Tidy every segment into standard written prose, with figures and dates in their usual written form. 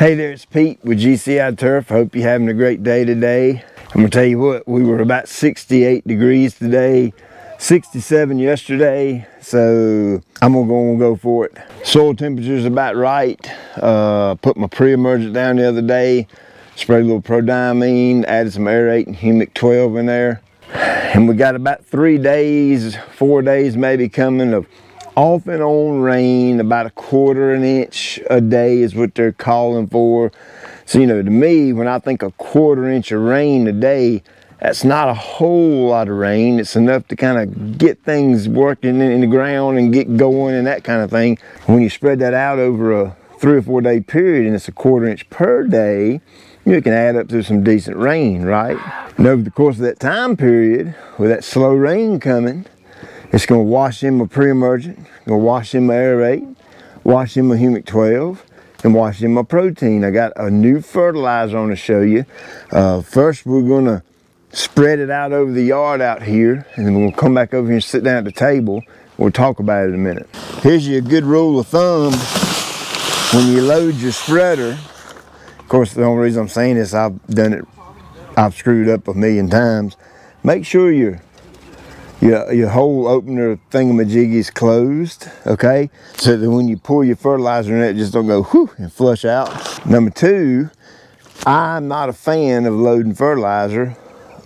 Hey there, it's Pete with GCI Turf. Hope you're having a great day today. I'm gonna tell you what, we were about 68 degrees today, 67 yesterday, so I'm gonna go for it. Soil temperature's about right. Put my pre-emergent down the other day, sprayed a little Prodiamine, added some aerate and humic 12 in there. And we got about 3 days, 4 days maybe coming of off and on rain, about 1/4 inch a day is what they're calling for. So, you know, to me, when I think 1/4 inch of rain a day, that's not a whole lot of rain. It's enough to kind of get things working in the ground and get going and that kind of thing. When you spread that out over a 3 or 4 day period and it's 1/4 inch per day, you can add up to some decent rain, right? And over the course of that time period, with that slow rain coming, it's gonna wash in my pre-emergent, gonna wash in my aerate, wash in my humic 12, and wash in my protein. I got a new fertilizer on to show you. First, we're gonna spread it out over the yard out here, and then we'll come back over here and sit down at the table. We'll talk about it in a minute. Here's your good rule of thumb. When you load your spreader, of course, the only reason I'm saying this, I've done it, I've screwed up 1,000,000 times. Make sure your whole opener thingamajiggy is closed, okay? So that when you pour your fertilizer in it, just don't go whoo and flush out. Number two, I'm not a fan of loading fertilizer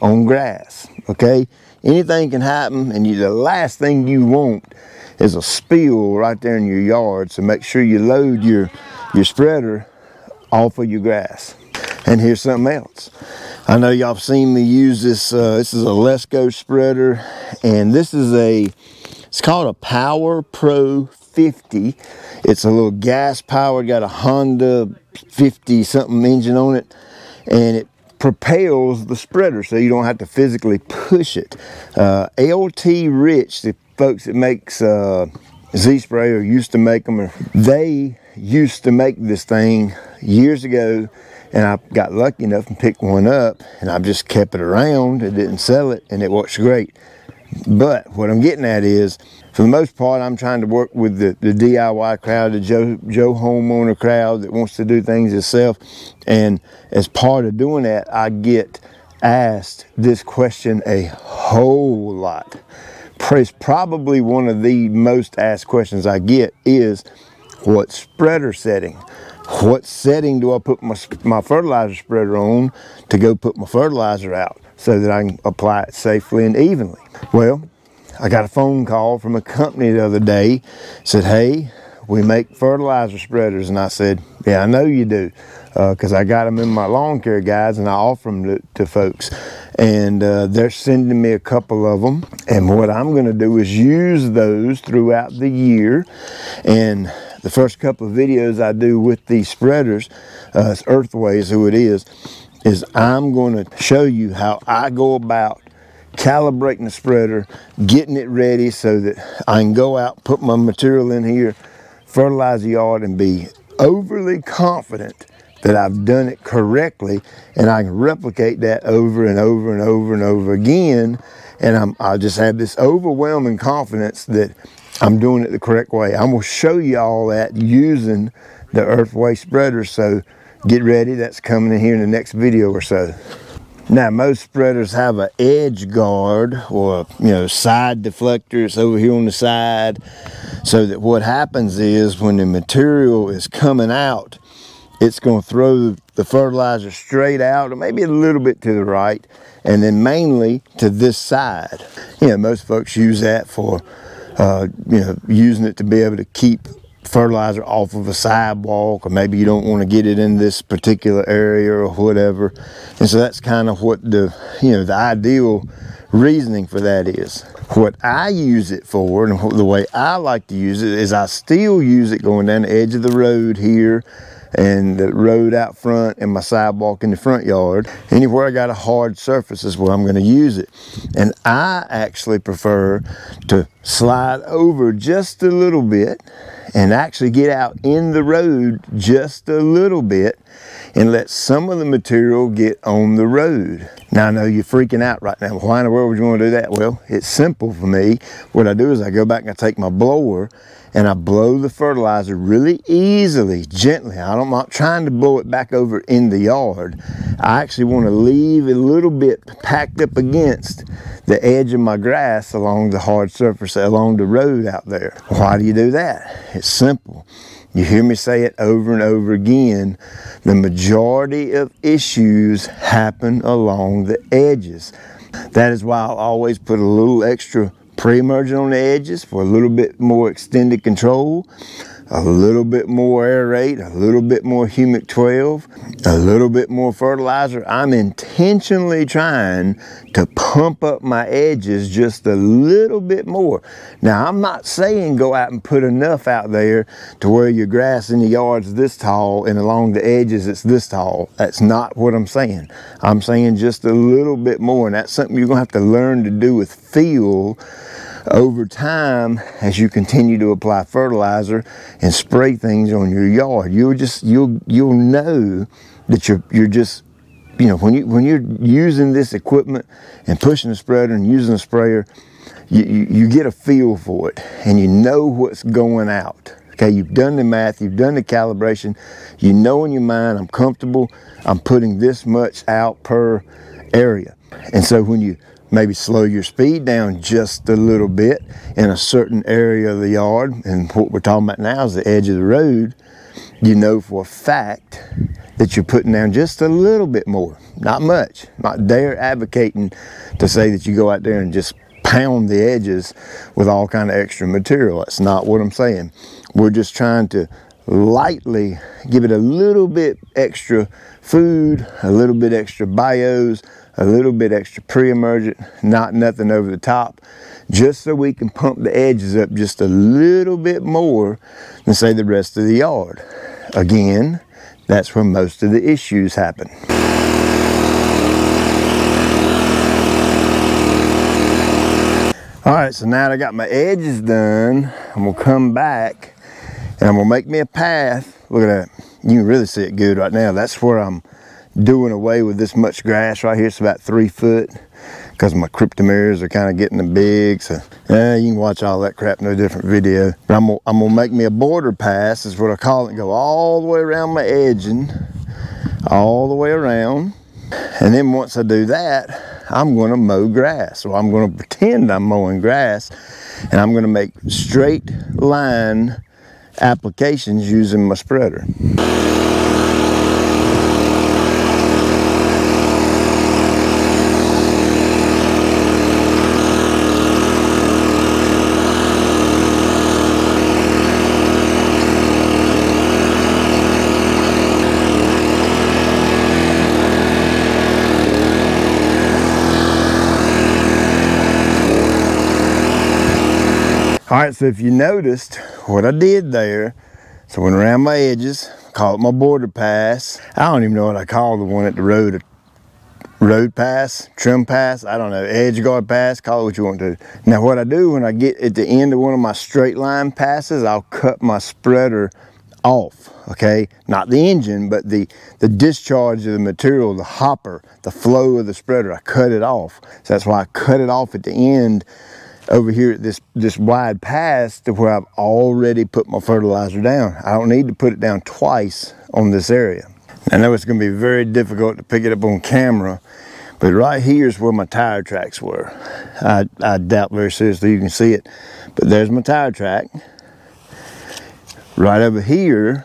on grass, okay? Anything can happen, and the last thing you want is a spill right there in your yard. So make sure you load your spreader off of your grass. And here's something else. I know y'all have seen me use this, this is a Lesco spreader, and this is it's called a Power Pro 50. It's a little gas powered, got a Honda 50 something engine on it, and it propels the spreader so you don't have to physically push it. LT Rich, the folks that makes Z spray or used to make them, they used to make this thing years ago. And I got lucky enough and picked one up, and I've just kept it around. I didn't sell it, and it works great. But what I'm getting at is, for the most part, I'm trying to work with the DIY crowd, the Joe homeowner crowd that wants to do things itself. And as part of doing that, I get asked this question a whole lot. It's probably one of the most asked questions I get is, what spreader setting? What setting do I put my fertilizer spreader on to go put my fertilizer out so that I can apply it safely and evenly? Well, I got a phone call from a company the other day, said, hey, we make fertilizer spreaders. And I said, yeah, I know you do, because I got them in my lawn care guides and I offer them to folks. And they're sending me a couple of them. And what I'm going to do is use those throughout the year. And the first couple of videos I do with these spreaders, it's Earthway is who it is I'm going to show you how I go about calibrating the spreader, getting it ready so that I can go out, put my material in here, fertilize the yard, and be overly confident that I've done it correctly, and I can replicate that over and over and over and over again. And I just have this overwhelming confidence that I'm doing it the correct way. I'm gonna show you all that using the Earthway spreader, so get ready, that's coming in here in the next video or so. Now, most spreaders have an edge guard or, you know, side deflector. It's over here on the side, so that what happens is when the material is coming out, it's gonna throw the fertilizer straight out, or maybe a little bit to the right, and then mainly to this side. You know, most folks use that for you know, using it to be able to keep fertilizer off of a sidewalk, or maybe you don't want to get it in this particular area or whatever. And so that's kind of what the, you know, the ideal reasoning for that is. What I use it for, and the way I like to use it, is I still use it going down the edge of the road here and the road out front and my sidewalk in the front yard. Anywhere I got a hard surface is where I'm going to use it. And I actually prefer to slide over just a little bit and actually get out in the road just a little bit and let some of the material get on the road. Now I know you're freaking out right now. Why in the world would you want to do that? Well, it's simple for me. What I do is I go back and I take my blower and I blow the fertilizer really easily, gently. I'm not trying to blow it back over in the yard. I actually want to leave a little bit packed up against the edge of my grass along the hard surface, along the road out there. Why do you do that? It's simple. You hear me say it over and over again. The majority of issues happen along the edges. That is why I'll always put a little extra pre-emergent on the edges for a little bit more extended control, a little bit more air rate, a little bit more humic 12, a little bit more fertilizer. I'm intentionally trying to pump up my edges just a little bit more. Now, I'm not saying go out and put enough out there to where your grass in the yard's this tall and along the edges it's this tall. That's not what I'm saying. I'm saying just a little bit more, and that's something you're gonna have to learn to do with feel over time as you continue to apply fertilizer and spray things on your yard. You'll know that you're just, you know, when you're using this equipment and pushing the spreader and using a sprayer, you get a feel for it and you know what's going out. Okay, you've done the math, you've done the calibration, you know in your mind, I'm comfortable, I'm putting this much out per area. And so when you maybe slow your speed down just a little bit in a certain area of the yard, and what we're talking about now is the edge of the road, you know for a fact that you're putting down just a little bit more, not much. Not dare advocating to say that you go out there and just pound the edges with all kind of extra material. That's not what I'm saying. We're just trying to lightly give it a little bit extra food, a little bit extra bios, a little bit extra pre-emergent, not nothing over the top, just so we can pump the edges up just a little bit more than, say, the rest of the yard. Again, that's where most of the issues happen. All right, so now that I got my edges done, I'm gonna come back and I'm gonna make me a path. Look at that, you can really see it good right now. That's where I'm doing away with this much grass right here. It's about 3 foot because my cryptomeres are kind of getting big, so you can watch all that crap in a different video. But I'm gonna make me a border pass is what I call it. Go all the way around my edging, all the way around, and then once I do that, I'm gonna mow grass. So I'm gonna pretend I'm mowing grass, and I'm gonna make straight line applications using my spreader. All right, so if you noticed what I did there, so I went around my edges, call it my border pass. I don't even know what I call the one at the road, road pass, trim pass, I don't know, edge guard pass, call it what you want to. Now what I do when I get at the end of one of my straight line passes, I'll cut my spreader off, okay? Not the engine, but the discharge of the material, the hopper, the flow of the spreader, I cut it off. So that's why I cut it off at the end over here at this wide pass to where I've already put my fertilizer down. I don't need to put it down twice on this area. I know it's gonna be very difficult to pick it up on camera, but right here is where my tire tracks were. I doubt very seriously you can see it, but there's my tire track. Right over here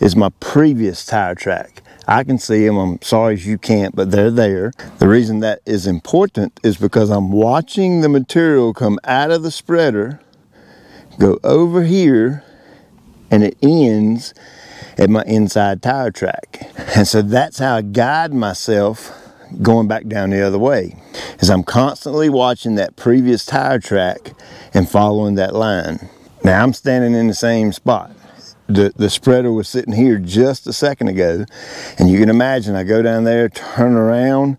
is my previous tire track. I can see them, I'm sorry if you can't, but they're there. The reason that is important is because I'm watching the material come out of the spreader, go over here, and it ends at my inside tire track. And so that's how I guide myself going back down the other way, is I'm constantly watching that previous tire track and following that line. Now I'm standing in the same spot. The spreader was sitting here just a second ago, and you can imagine I go down there, turn around,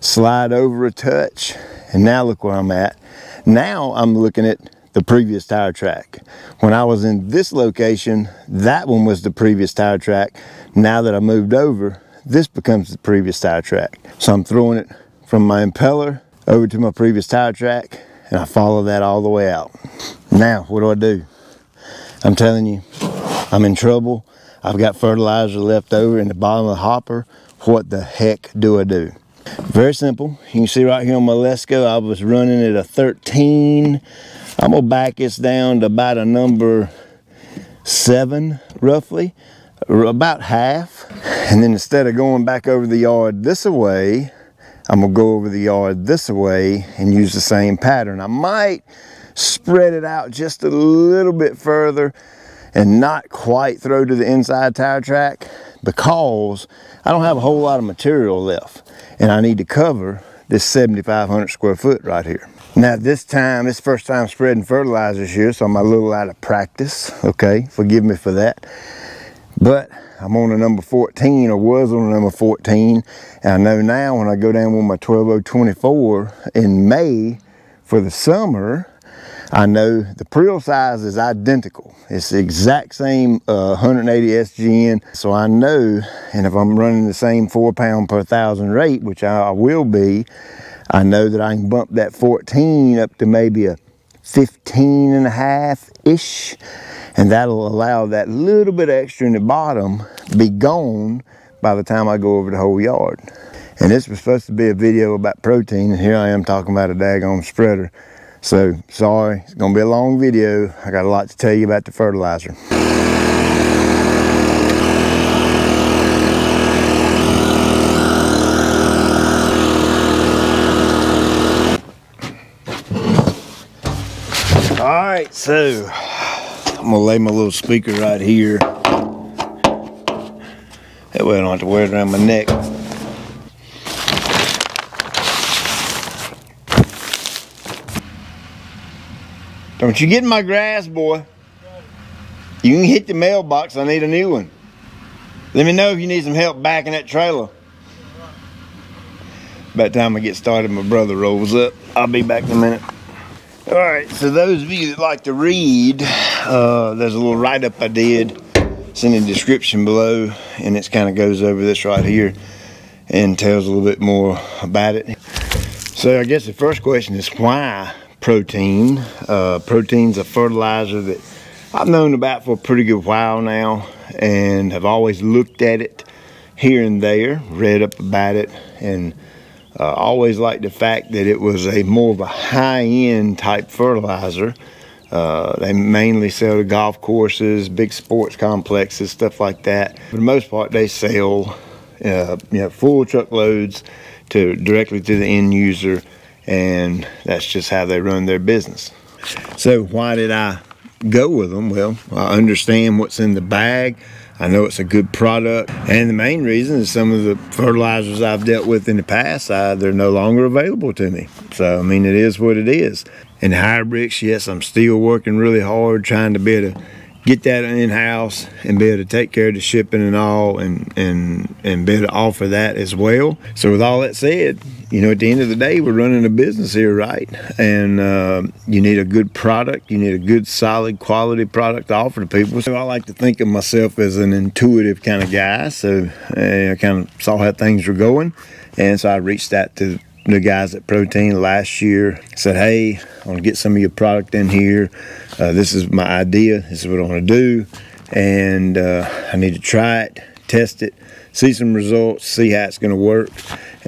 slide over a touch, and now look where I'm at. Now I'm looking at the previous tire track. When I was in this location, that one was the previous tire track. Now that I moved over, this becomes the previous tire track. So I'm throwing it from my impeller over to my previous tire track, and I follow that all the way out. Now, what do? I'm telling you, I'm in trouble. I've got fertilizer left over in the bottom of the hopper. What the heck do I do? Very simple. You can see right here on my Lesco, I was running at a 13. I'm gonna back this down to about a number 7, roughly, about half. And then instead of going back over the yard this-a-way, I'm gonna go over the yard this-a-way and use the same pattern. I might spread it out just a little bit further and not quite throw to the inside tire track, because I don't have a whole lot of material left and I need to cover this 7,500 square foot right here. Now this time, it's first time spreading fertilizers here, so I'm a little out of practice, okay? Forgive me for that. But I'm on a number 14, or was on a number 14, and I know now when I go down with my 12024 in May for the summer, I know the prill size is identical. It's the exact same 180 SGN. So I know, and if I'm running the same 4 pound per thousand rate, which I will be, I know that I can bump that 14 up to maybe a 15.5-ish. And that'll allow that little bit extra in the bottom be gone by the time I go over the whole yard. And this was supposed to be a video about protein, and here I am talking about a daggone spreader. So, sorry, it's gonna be a long video. I got a lot to tell you about the fertilizer. All right, so I'm gonna lay my little speaker right here. That way I don't have to wear it around my neck. Don't you get in my grass, boy. You can hit the mailbox. I need a new one. Let me know if you need some help backing that trailer. About time I get started, my brother rolls up. I'll be back in a minute. All right, so those of you that like to read, there's a little write-up I did. It's in the description below, and it kind of goes over this right here and tells a little bit more about it. So I guess the first question is why? Protein. Protein's a fertilizer that I've known about for a pretty good while now, and have always looked at it here and there, read up about it, and always liked the fact that it was a more of a high-end type fertilizer. They mainly sell to golf courses, big sports complexes, stuff like that. For the most part, they sell full truckloads directly to the end user. And that's just how they run their business. So why did I go with them? Well, I understand what's in the bag. I know it's a good product. And the main reason is some of the fertilizers I've dealt with in the past, they're no longer available to me. So, I mean, it is what it is. In Hybrics, yes, I'm still working really hard trying to be able to get that in-house and be able to take care of the shipping and all, and be able to offer that as well. So with all that said, you know, at the end of the day, we're running a business here, right? And you need a good product. You need a good, solid, quality product to offer to people. So I like to think of myself as an intuitive kind of guy. So I kind of saw how things were going. And so I reached out to the guys at Protene last year, said, hey, I want to get some of your product in here. This is my idea. This is what I want to do. And I need to try it, test it, see some results, see how it's going to work.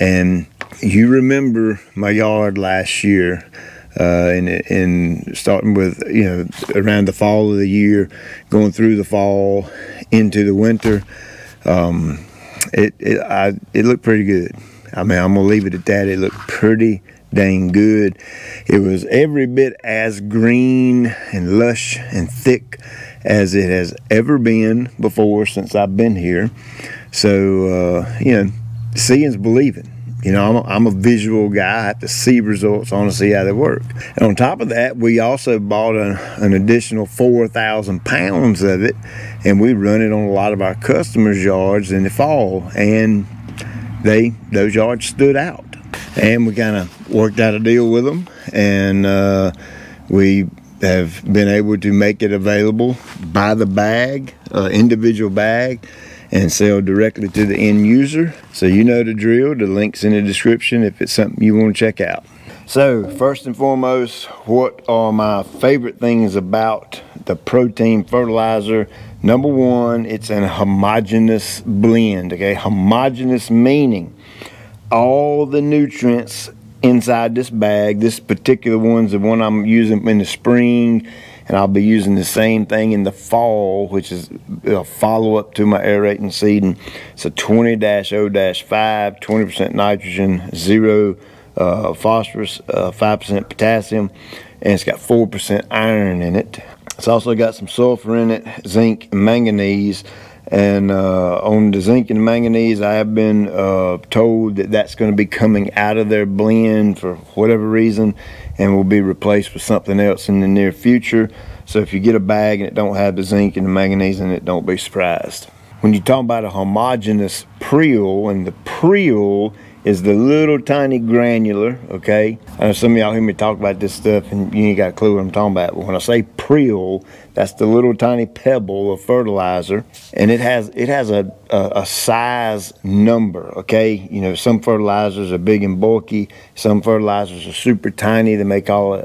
And you remember my yard last year, and starting with, you know, around the fall of the year, going through the fall into the winter, it looked pretty good. I mean, I'm gonna leave it at that. It looked pretty dang good. It was every bit as green and lush and thick as it has ever been before since I've been here. So, you know, seeing's believing. You know, I'm a visual guy. I have to see results. I want to see how they work. And on top of that, we also bought an additional 4,000 pounds of it, and we run it on a lot of our customers' yards in the fall. And those yards stood out, and we kind of worked out a deal with them, and we have been able to make it available by the bag, individual bag, and sell directly to the end user. So you know the drill, the link's in the description if it's something you want to check out. So first and foremost, what are my favorite things about the Protene fertilizer? Number one, it's an homogeneous blend, okay? Homogeneous meaning all the nutrients inside this bag, this particular one's the one I'm using in the spring, and I'll be using the same thing in the fall, which is a follow-up to my aerating seeding. It's a 20-0-5, 20% nitrogen, 0 phosphorus, 5% potassium, and it's got 4% iron in it. It's also got some sulfur in it, zinc, and manganese. And on the zinc and manganese, I have been told that that's going to be coming out of their blend for whatever reason and will be replaced with something else in the near future. So if you get a bag and it don't have the zinc and the manganese in it, don't be surprised. When you talk about a homogeneous prill, and the prill is the little tiny granular, okay? I know some of y'all hear me talk about this stuff and you ain't got a clue what I'm talking about, but when I say prill, that's the little tiny pebble of fertilizer, and it has a size number, okay? You know, some fertilizers are big and bulky, some fertilizers are super tiny, they may call it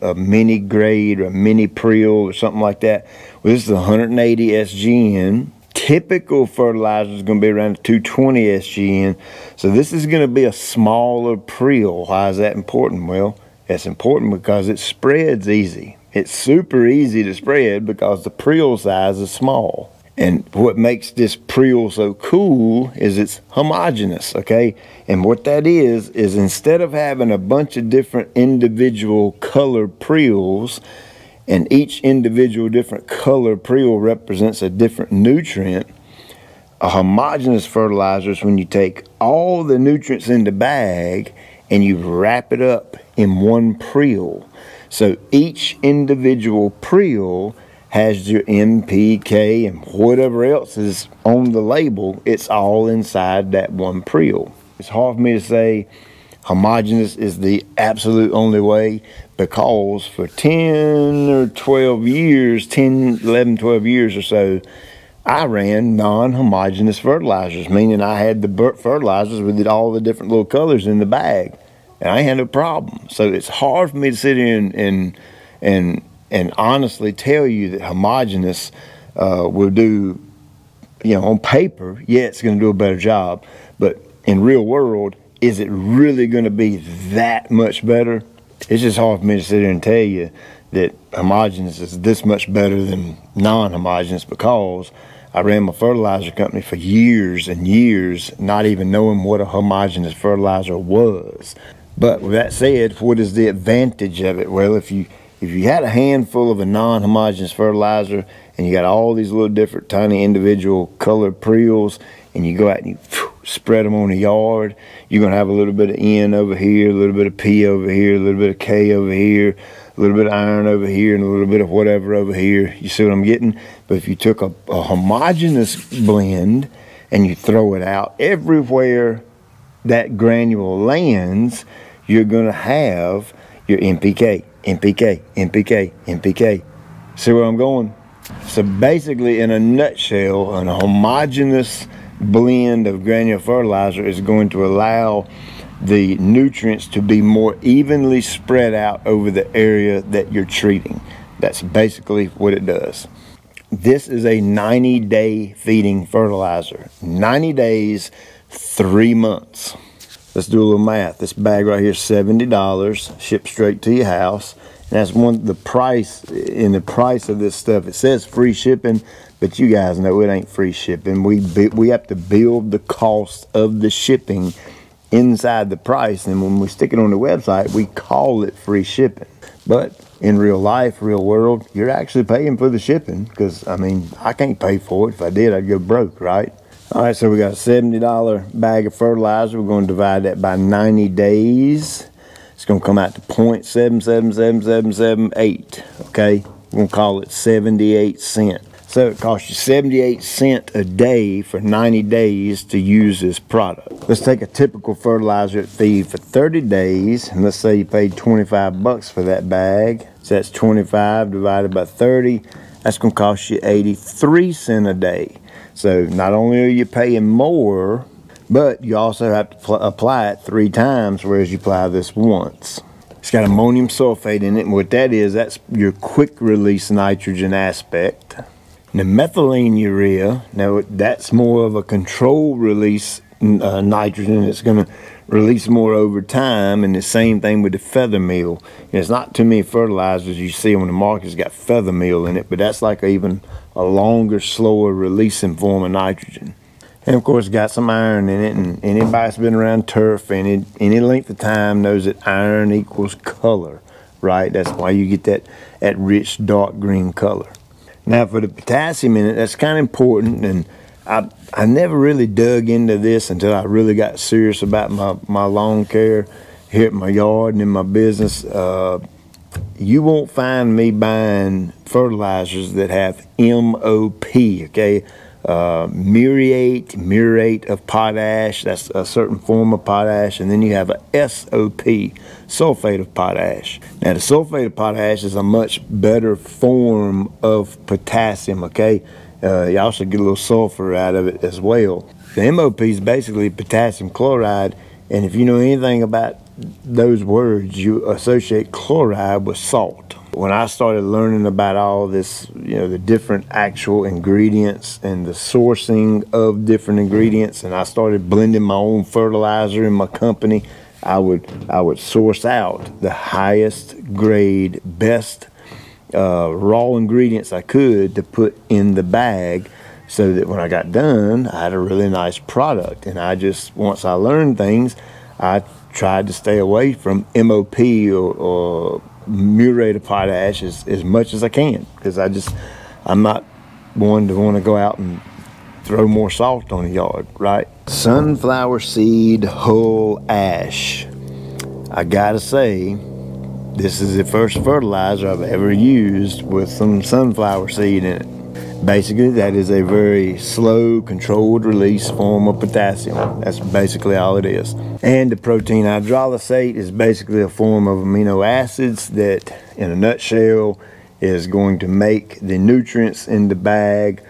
a mini grade or a mini prill or something like that. Well, this is 180 SGN. Typical fertilizer is going to be around 220 SGN. So this is going to be a smaller prill. Why is that important? Well, it's important because it spreads easy. It's super easy to spread because the prill size is small. And what makes this prill so cool is it's homogeneous, okay? And what that is instead of having a bunch of different individual color prills, and each individual different color prill represents a different nutrient, a homogeneous fertilizer is when you take all the nutrients in the bag and you wrap it up in one prill. So each individual prill has your NPK and whatever else is on the label. It's all inside that one prill. It's hard for me to say homogeneous is the absolute only way, because for 10, 11, 12 years or so, I ran non-homogeneous fertilizers, meaning I had the fertilizers with all the different little colors in the bag, and I had no problem. So it's hard for me to sit here and honestly tell you that homogeneous will do, you know, on paper, yeah, it's going to do a better job, but in real world, is it really going to be that much better? It's just hard for me to sit here and tell you that homogeneous is this much better than non-homogeneous, because I ran my fertilizer company for years and years not even knowing what a homogeneous fertilizer was. But with that said, what is the advantage of it? Well, if you had a handful of a non-homogeneous fertilizer and you got all these little different tiny individual colored prills, and you go out and you spread them on the yard, you're going to have a little bit of N over here, a little bit of P over here, a little bit of K over here, a little bit of iron over here, and a little bit of whatever over here. You see what I'm getting? But if you took a homogeneous blend and you throw it out everywhere that granule lands, you're going to have your NPK, NPK, NPK, NPK. See where I'm going? So basically, in a nutshell, an homogeneous blend of granular fertilizer is going to allow the nutrients to be more evenly spread out over the area that you're treating. That's basically what it does. This is a 90-day feeding fertilizer. 90 days, 3 months. Let's do a little math. This bag right here is $70, shipped straight to your house. And that's the price. In the price of this stuff, it says free shipping, but you guys know it ain't free shipping. We have to build the cost of the shipping inside the price, and when we stick it on the website, we call it free shipping. But in real life, real world, you're actually paying for the shipping, because, I mean, I can't pay for it. If I did, I'd go broke, right? All right, so we got a $70 bag of fertilizer. We're going to divide that by 90 days. It's going to come out to 0.777778, okay? We're going to call it 78 cents. So it costs you 78 cents a day for 90 days to use this product. Let's take a typical fertilizer at feed for 30 days, and let's say you paid $25 for that bag. So that's 25 divided by 30. That's going to cost you 83 cents a day. So not only are you paying more, but you also have to apply it 3 times, whereas you apply this once. It's got ammonium sulfate in it, and what that is, that's your quick release nitrogen aspect. Now, methylene urea, now that's more of a controlled release nitrogen. It's going to release more over time, and the same thing with the feather meal. There's not too many fertilizers you see on the market that's got feather meal in it, but that's like even a longer, slower releasing form of nitrogen. And of course, it's got some iron in it, and anybody that's been around turf any length of time knows that iron equals color, right? That's why you get that rich dark green color. Now for the potassium in it, that's kind of important, and I never really dug into this until I really got serious about my lawn care here at my yard and in my business. You won't find me buying fertilizers that have MOP, okay? Muriate of potash, that's a certain form of potash, and then you have a SOP, sulfate of potash. Now the sulfate of potash is a much better form of potassium, okay? You also get a little sulfur out of it as well. The MOP is basically potassium chloride, and if you know anything about those words, you associate chloride with salt. When I started learning about all this, you know, the different actual ingredients and the sourcing of different ingredients, and I started blending my own fertilizer in my company, I would source out the highest grade, best raw ingredients I could to put in the bag, so that when I got done, I had a really nice product. And once I learned things, I tried to stay away from MOP or muriate of potash as much as I can, because I'm not one to want to go out and throw more salt on the yard, right? Sunflower seed hull ash. I gotta say, this is the first fertilizer I've ever used with some sunflower seed in it. Basically, that is a very slow, controlled release form of potassium. That's basically all it is. And the protein hydrolysate is basically a form of amino acids that, in a nutshell, is going to make the nutrients in the bag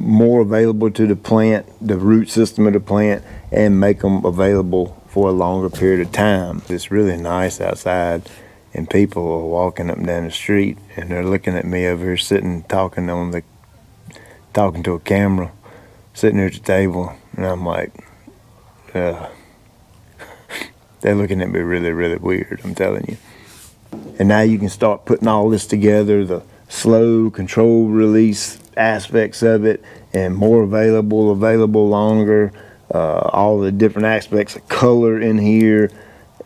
more available to the plant, the root system of the plant, and make them available for a longer period of time. It's really nice outside, and people are walking up and down the street, and they're looking at me over here sitting, talking to a camera, sitting here at the table, and I'm like, they're looking at me really, really weird, I'm telling you. And now you can start putting all this together, the slow, controlled release aspects of it, and more available longer, all the different aspects of color in here.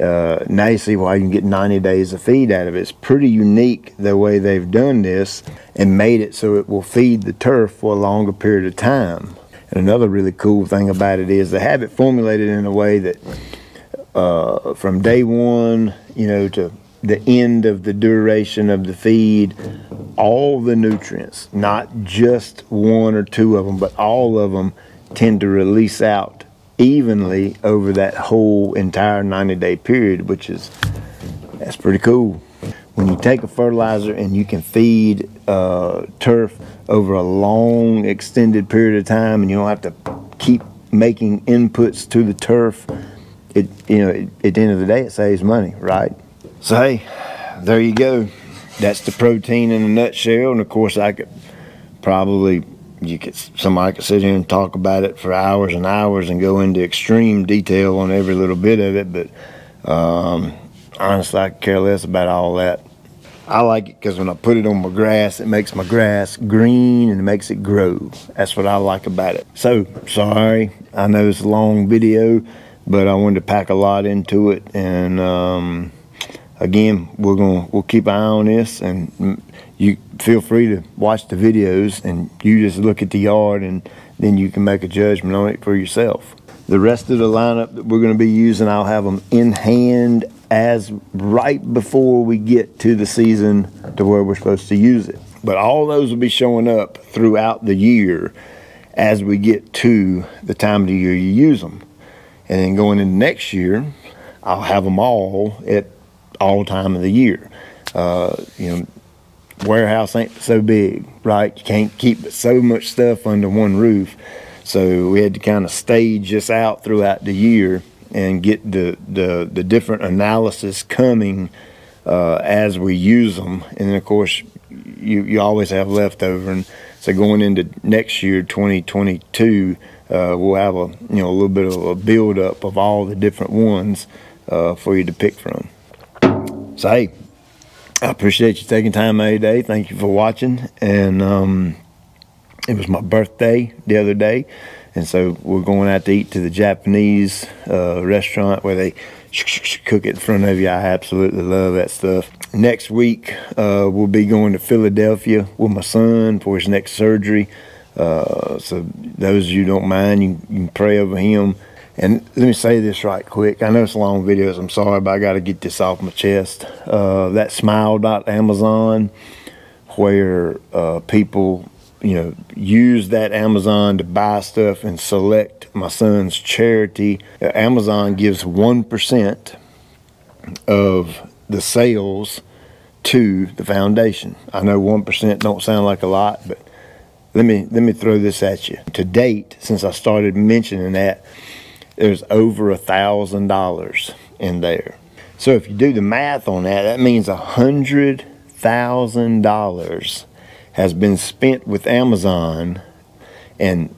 Now you see why you can get 90 days of feed out of it. It's pretty unique the way they've done this and made it so it will feed the turf for a longer period of time. And another really cool thing about it is they have it formulated in a way that from day one, you know, to the end of the duration of the feed, all the nutrients, not just one or two of them, but all of them, tend to release out evenly over that whole entire 90-day period, which is, that's pretty cool. When you take a fertilizer and you can feed turf over a long extended period of time, and you don't have to keep making inputs to the turf, at the end of the day, it saves money, right? So hey, there you go. That's the protein in a nutshell. And of course, I could probably, somebody could sit here and talk about it for hours and hours and go into extreme detail on every little bit of it, but honestly, I could care less about all that. I like it because when I put it on my grass, it makes my grass green and it makes it grow. That's what I like about it. So, sorry, I know it's a long video, but I wanted to pack a lot into it, and again, we'll keep an eye on this, and you feel free to watch the videos, and you just look at the yard, and then you can make a judgment on it for yourself. The rest of the lineup that we're going to be using, I'll have them in hand as right before we get to the season to where we're supposed to use it. But all those will be showing up throughout the year as we get to the time of the year you use them. And then going into next year, I'll have them all at all time of the year. You know, warehouse ain't so big, right? You can't keep so much stuff under one roof. So we had to kind of stage this out throughout the year and get the different analysis coming as we use them. And then of course, you always have leftover. And so going into next year, 2022, we'll have a a little bit of a buildup of all the different ones for you to pick from. So hey, I appreciate you taking time out of your day. Thank you for watching. And it was my birthday the other day, and so we're going out to eat to the Japanese restaurant where they cook it in front of you. I absolutely love that stuff. Next week, we'll be going to Philadelphia with my son for his next surgery. So those of you who don't mind, you can pray over him. And let me say this right quick. I know it's long videos, I'm sorry, but I got to get this off my chest. That smile.amazon, where people use that Amazon to buy stuff and select my son's charity. Amazon gives 1% of the sales to the foundation. I know 1% don't sound like a lot, but let me throw this at you. To date, since I started mentioning that, there's over $1,000 in there. So if you do the math on that, that means $100,000 has been spent with Amazon, and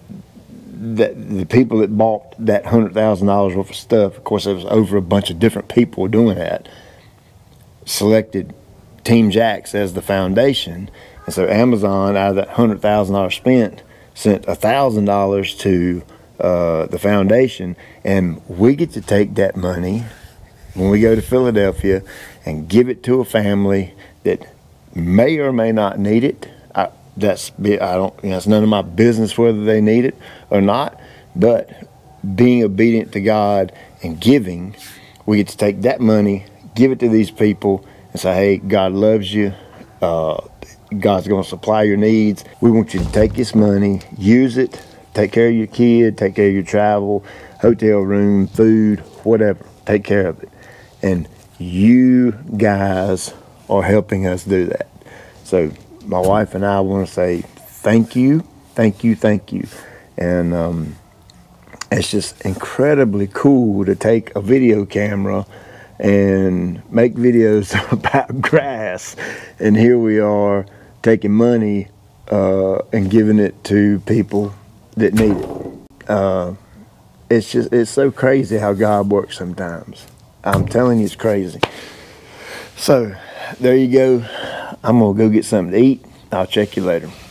the people that bought that $100,000 worth of stuff, of course, there was over a bunch of different people doing that, selected Team Jacks as the foundation. And so Amazon, out of that $100,000 spent, sent $1,000 to the foundation, and we get to take that money when we go to Philadelphia and give it to a family that may or may not need it. I don't, it's none of my business whether they need it or not, but being obedient to God and giving, we get to take that money, give it to these people, and say, hey, God loves you, God's going to supply your needs. We want you to take this money, use it, take care of your kid, take care of your travel, hotel room, food, whatever. Take care of it. And you guys are helping us do that. So my wife and I want to say thank you, thank you, thank you. And it's just incredibly cool to take a video camera and make videos about grass. And here we are taking money and giving it to people that need it. It's just, it's so crazy how God works sometimes. I'm telling you, it's crazy. So there you go. I'm gonna go get something to eat. I'll check you later.